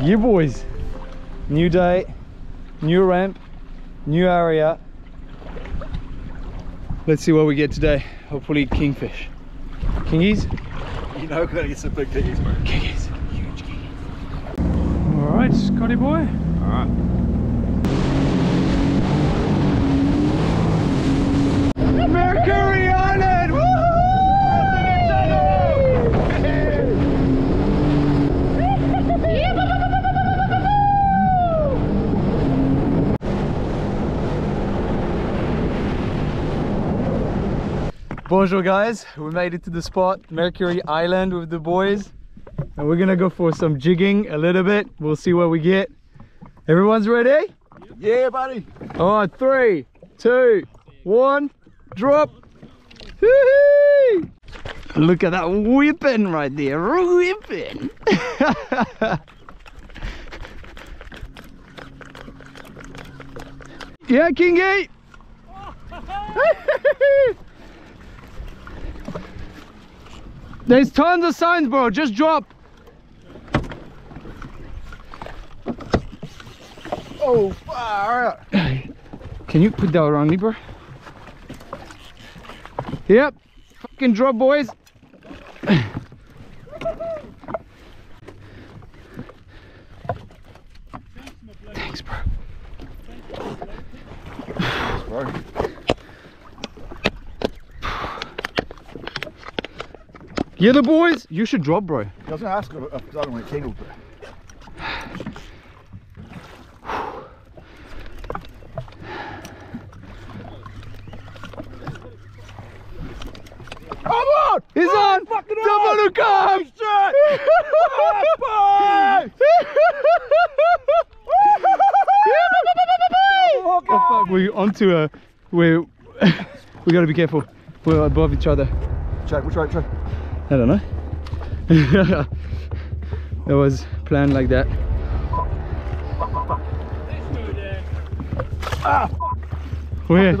Yeah boys, new day, new ramp, new area. Let's see what we get today. Hopefully kingfish. Kingies? You know, gotta get some big kingies, bro. Kingies, huge kingies. All right, Scotty boy. All right. Mercury Island! Woo! Bonjour guys, we made it to the spot, Mercury Island with the boys, and we're gonna go for some jigging a little bit. We'll see what we get. Everyone's ready? Yeah buddy. All right, 3, 2, 1, drop. Look at that whipping right there, whipping. Yeah, kingy. There's tons of signs, bro. Just drop. Oh, fire. Can you put that around me, bro? Yep. Fucking drop, boys. Thanks, bro. Thanks, bro. Yeah, the boys, you should drop, bro. I was gonna ask if I don't want to tangle, bro. Come on! He's on! Someone who comes! Oh fuck, we're onto a. We gotta be careful. We're above each other. Check, which way? I don't know. It was planned like that. Ah, where?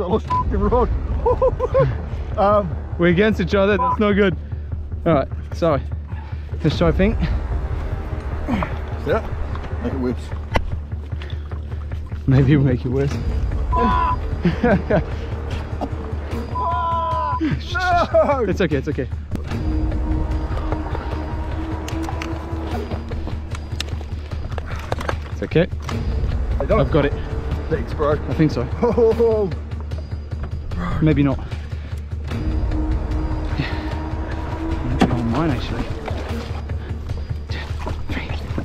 We're against each other. That's no good. All right, sorry. Let's try a thing. Yeah, make it worse. Maybe we'll make it worse. No! It's okay. It's okay. It's okay. I've got it. Thanks, bro. I think so. Oh, bro. Maybe not. Yeah. Maybe on mine actually.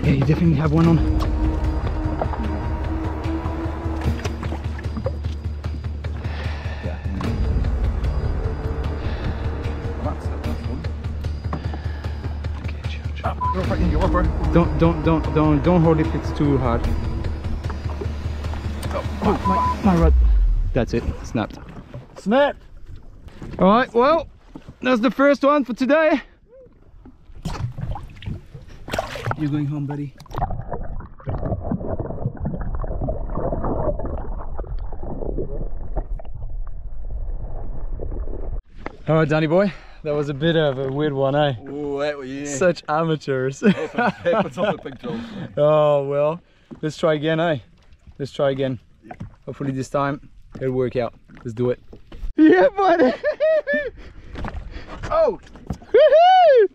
2, 3. Yeah, you definitely have one on. Yeah. Well, that's one. Okay, chill. Don't fucking go up, bro. Don't hold it if it's too hard. Oh, my rod. That's it, snapped. Snap! Alright, well, that's the first one for today. You're going home, buddy. Alright, Danny boy. That was a bit of a weird one, eh? Ooh, that was, yeah. Such amateurs. Happens on the big jobs. Oh, well, let's try again, eh? Let's try again. Yeah. Hopefully this time it'll work out. Let's do it. Yeah, buddy! Oh! Woohoo!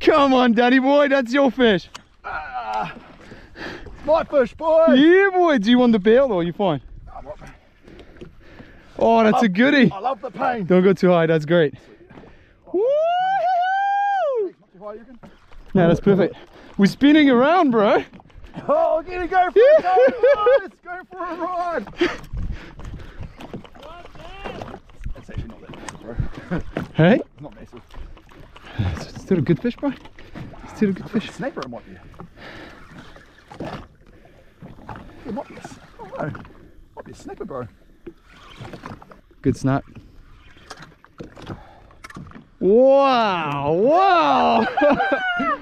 Come on, Danny boy, that's your fish. It's my fish, boy! Yeah, boy! Do you want the bail or are you fine? I'm not. Oh, that's a goodie! I love the pain! Don't go too high, that's great. No, that's perfect. We're spinning around, bro. Oh, I'm gonna go for a ride. Let's go for a ride. It's actually not that massive, bro. Hey? It's not massive. It's still a good fish, bro. It's still a good fish. A snapper, it might be. It might be a snapper, bro. Good snap. Wow, wow!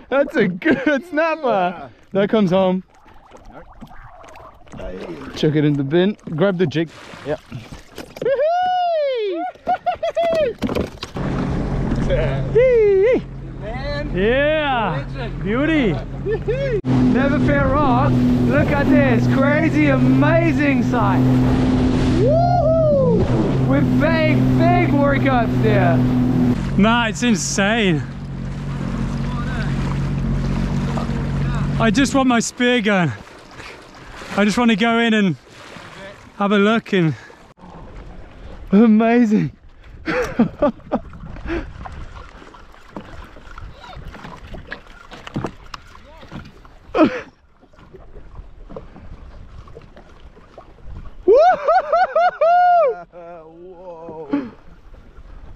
That's a good snapper! That comes home. Chuck it in the bin. Grab the jig. Yeah. Yeah! Beauty! Never Fear Rock. Look at this crazy, amazing sight. Woo! With big, big workouts there. Nah, it's insane. I just want my spear gun. I just want to go in and have a look and... Amazing.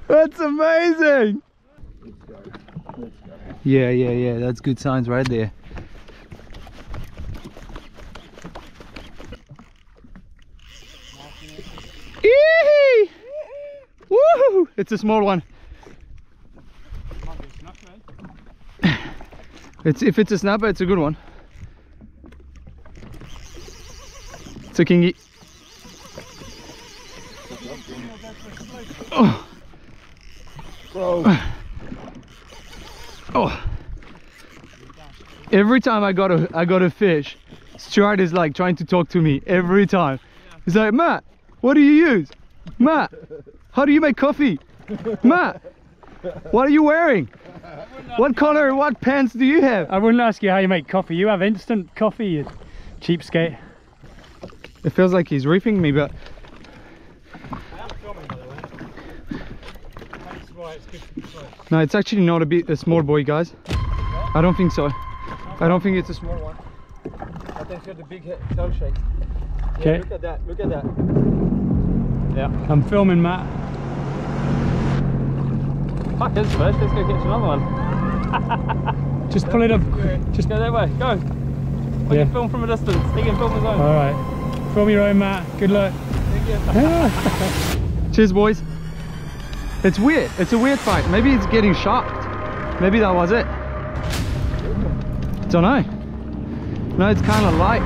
That's amazing. Yeah, that's good signs right there. Eee! Woohoo! It's a small one. If it's a snapper, it's a good one. It's a kingy. Oh. Bro. Oh. Every time I got a fish, Stuart is like trying to talk to me every time. He's like, Matt, what do you use? Matt, how do you make coffee? Matt, what are you wearing? What color, what pants do you have? I wouldn't ask you how you make coffee. You have instant coffee, you cheapskate. It feels like he's reefing me, but... I am filming, by the way. That's why it's good to be close. No, it's actually not a small boy, guys. Yeah? I don't think so. I don't think it's a small one. I think it's got a big tail shake. Yeah, okay. Look at that, look at that. Yeah. I'm filming, Matt. Fuck this fish, let's go catch another one. Just pull it up. Just go that way, go. I can film from a distance, he can film his own. Alright, film your own, Matt. Good luck. Thank you. Cheers, boys. It's weird, it's a weird fight. Maybe it's getting shocked. Maybe that was it. Don't know. No, it's kind of light.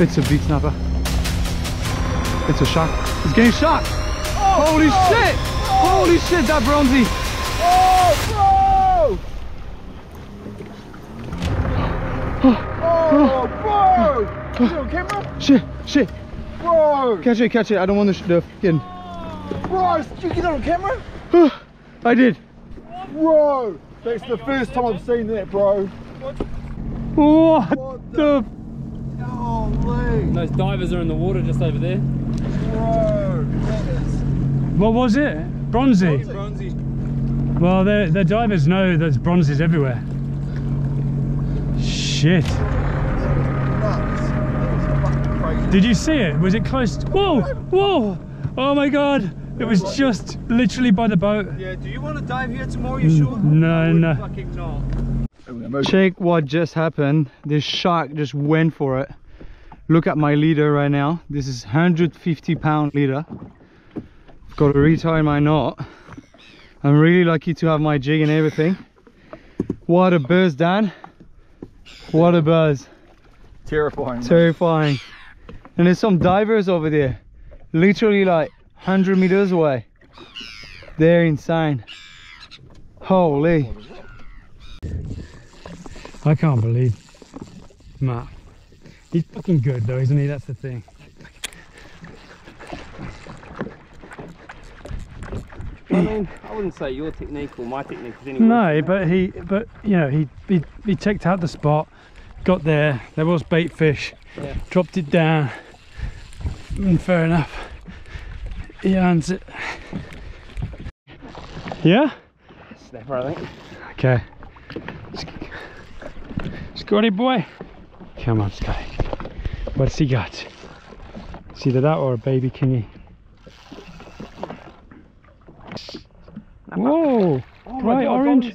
It's a big snapper. It's a shark. It's getting shark. Oh, holy shit! Oh. Holy shit, that bronzy! Oh, bro! Oh, bro! Is it on camera? Shit! Bro! Catch it! I don't want the shit. Getting. Bro, did you get that on camera? I did. Bro, that's the first time I've seen that, bro. What the? And those divers are in the water just over there. Whoa, what was it? Bronzy? Bronzy. Well, the divers know there's bronzies everywhere. Shit. That was did you see it? Was it close? Whoa! Whoa! Oh my god! It was just literally by the boat. Yeah, do you want to dive here tomorrow, you sure? No. Fucking not. Check what just happened. This shark just went for it. Look at my leader right now. This is 150-pound leader. I've got to retie my knot. I'm really lucky to have my jig and everything. What a buzz, Dan. What a buzz. Terrifying. Terrifying. And there's some divers over there. Literally like 100 meters away. They're insane. Holy. I can't believe Matt. He's fucking good though, isn't he? That's the thing. I mean, I wouldn't say your technique or my technique is any worse. No, but you know, he checked out the spot, got there was bait fish, dropped it down, and fair enough. He lands it. Yeah? Snapper, I think. Okay. Scotty boy. Come on, Scotty. What's he got? It's either that or a baby kingy. Whoa! Oh, bright orange.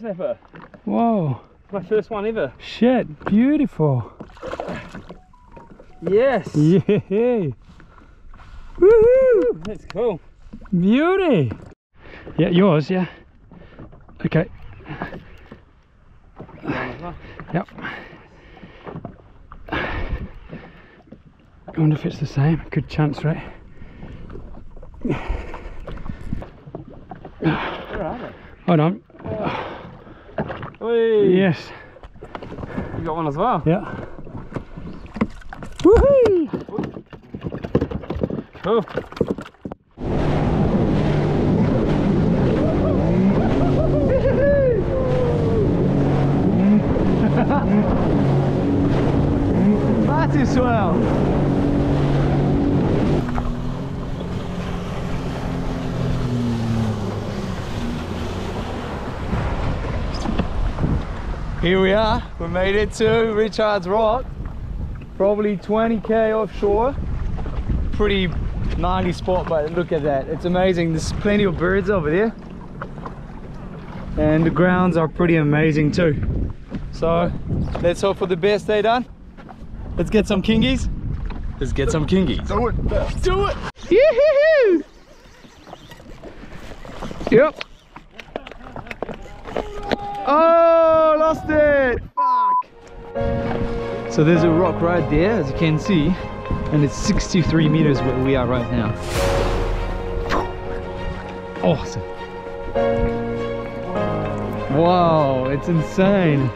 Whoa! My first one ever. Shit! Beautiful. Yes. Yeah. Woohoo! That's cool. Beauty. Yeah, yours. Yeah. Okay. Yep. I wonder if it's the same. Good chance, right? Hold on. Whee. Yes. You got one as well? Yeah. Woohoo! Cool. That is swell. Here we are, we made it to Richard's Rock, probably 20k offshore. Pretty gnarly spot, but look at that, it's amazing. There's plenty of birds over there and the grounds are pretty amazing too. So let's hope for the best, eh Dan? Let's get some kingies. Let's get some kingies. Do it! Do it! Yee-hoo-hoo! Yep. Oh, lost it! Fuck! So there's a rock right there, as you can see, and it's 63 meters where we are right now. Awesome! Wow, it's insane!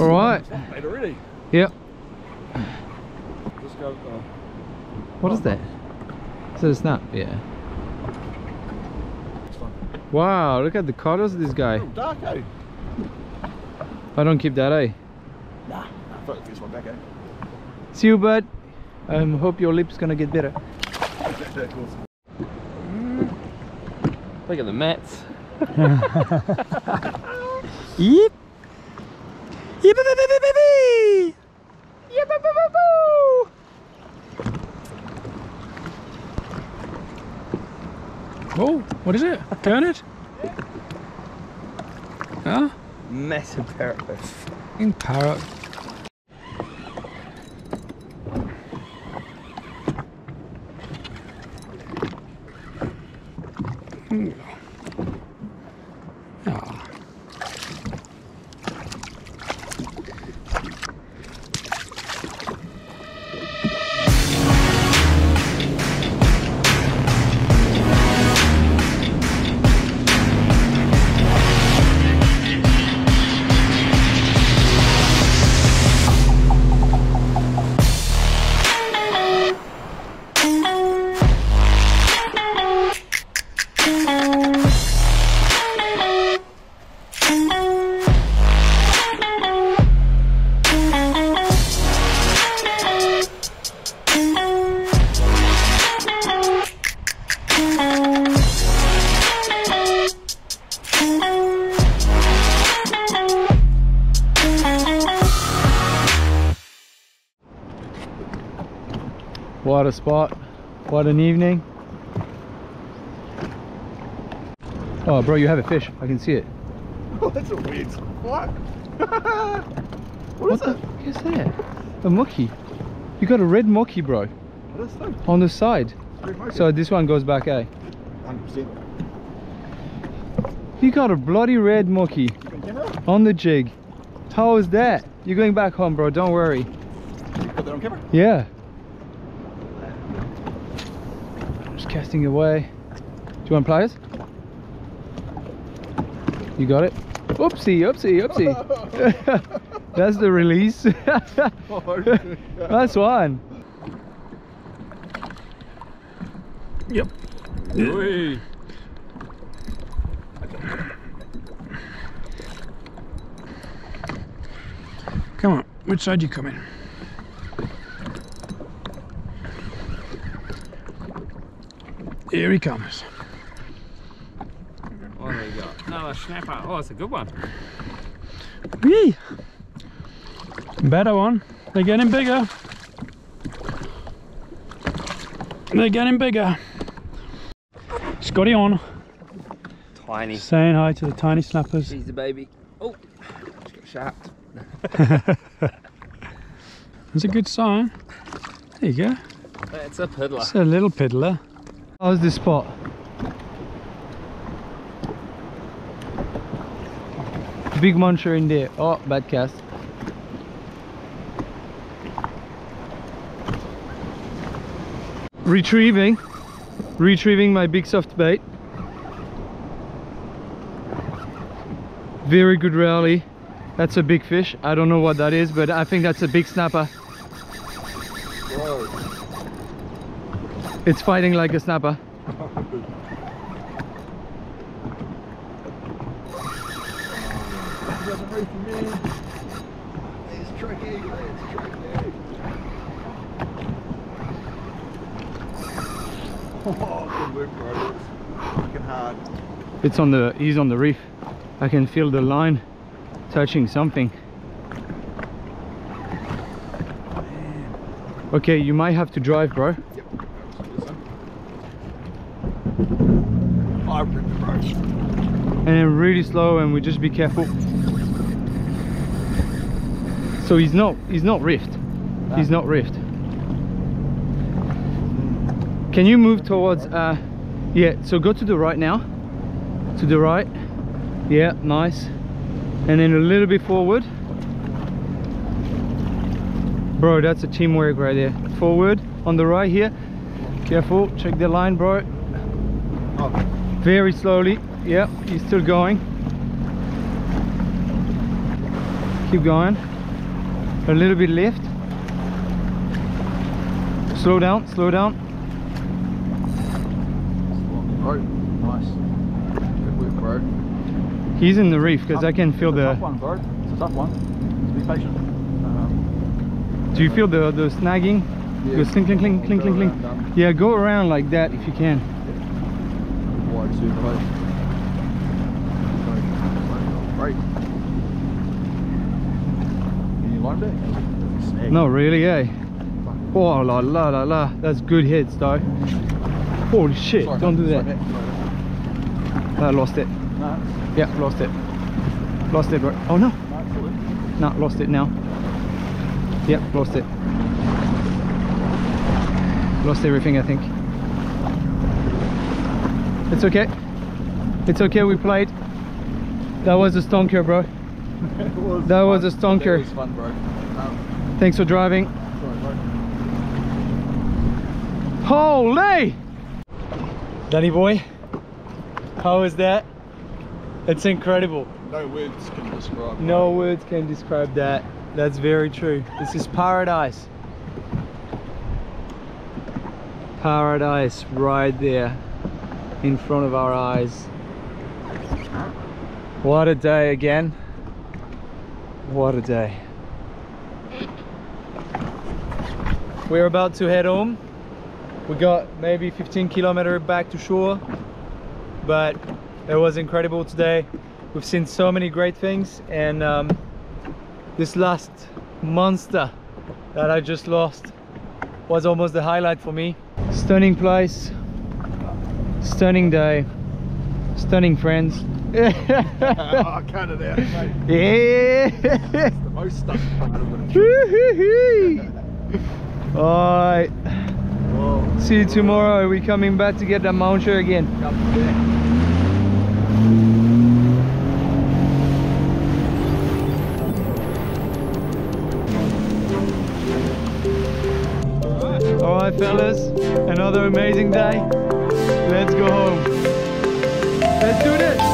All right. Made already. Yep. Just go. What is that? Is it a snap? Yeah. Wow! Look at the colors of this guy. It's a little dark, eh? I don't keep that, eh? Nah. I thought this one back, eh? See you, bud. I hope your lip's gonna get better. Look at the mats. Yep. Yep, yep, yep, yep, yep. Yep, yep, yep, yep. Oh, what is it? Turn it? Huh? Massive parrot. In parrot. What a spot, what an evening. Oh bro, you have a fish, I can see it. Oh, that's a weird spot. What is that? What is that? A moki. You got a red moki, bro. What is that? On the side. So this one goes back, eh? 100%. You got a bloody red moki on the jig. How is that? You're going back home, bro, don't worry. You put that on camera? Yeah. Casting away. Do you want pliers? You got it? Oopsie, oopsie, oopsie. That's the release. That's one. Yep. Oi. Come on, which side you come in? Here he comes. What have we got? Another snapper. Oh, it's a good one. Whee! Better one. They're getting bigger. They're getting bigger. Scotty on. Tiny. Saying hi to the tiny snappers. He's the baby. Oh, just got shapped. That's a good sign. There you go. It's a piddler. It's a little piddler. How's this spot? Big muncher in there. Oh, bad cast. Retrieving my big soft bait. Very good rally. That's a big fish. I don't know what that is, but I think that's a big snapper. Whoa. It's fighting like a snapper. It's tricky, it's tricky. Oh, good work, bro. It's fucking hard. It's on the, he's on the reef. I can feel the line touching something. Man. Okay, you might have to drive, bro. Yep. I ripped the rope. And then really slow, and we just be careful. So he's not rift. No. He's not rift. Can you move towards? Yeah. So go to the right now. To the right. Yeah. Nice. And then a little bit forward. Bro, that's a teamwork right there. Forward, on the right here. Careful, check the line, bro. Oh. Very slowly. Yeah, he's still going. Keep going. A little bit left. Slow down, slow down. Bro, nice. Good work, bro. He's in the reef because I can feel the... It's a tough one, bro. It's a tough one. Just be patient. Do you feel the snagging? Yeah. The clink, clink, clink, clink, clink, clink. Yeah, go around like that if you can. Wide super low. Right. Can you line back? No, really, eh? Oh la la la la. That's good hits though. Holy shit, sorry, don't do that. Sorry, I lost it. No. Yeah, lost it. Lost it, bro. Oh no. No, lost it now. Yep, yeah, lost it. Lost everything, I think. It's okay. It's okay, we played. That was a stonker, bro. That was a stonker. That was fun, bro. Thanks for driving. Holy! Danny boy, how is that? It's incredible. No words can describe that. No words can describe that. That's very true. This is paradise. Paradise right there in front of our eyes. What a day again. What a day. We're about to head home. We got maybe 15 km back to shore, but it was incredible today. We've seen so many great things, and this last monster that I just lost was almost the highlight for me. Stunning place, stunning day, stunning friends. I cut it out, mate. Yeah. That's the most stunning part of it. Alright. Whoa. See you tomorrow. We're coming back to get that muncher again. Yep. Alright fellas, another amazing day. Let's go home. Let's do this!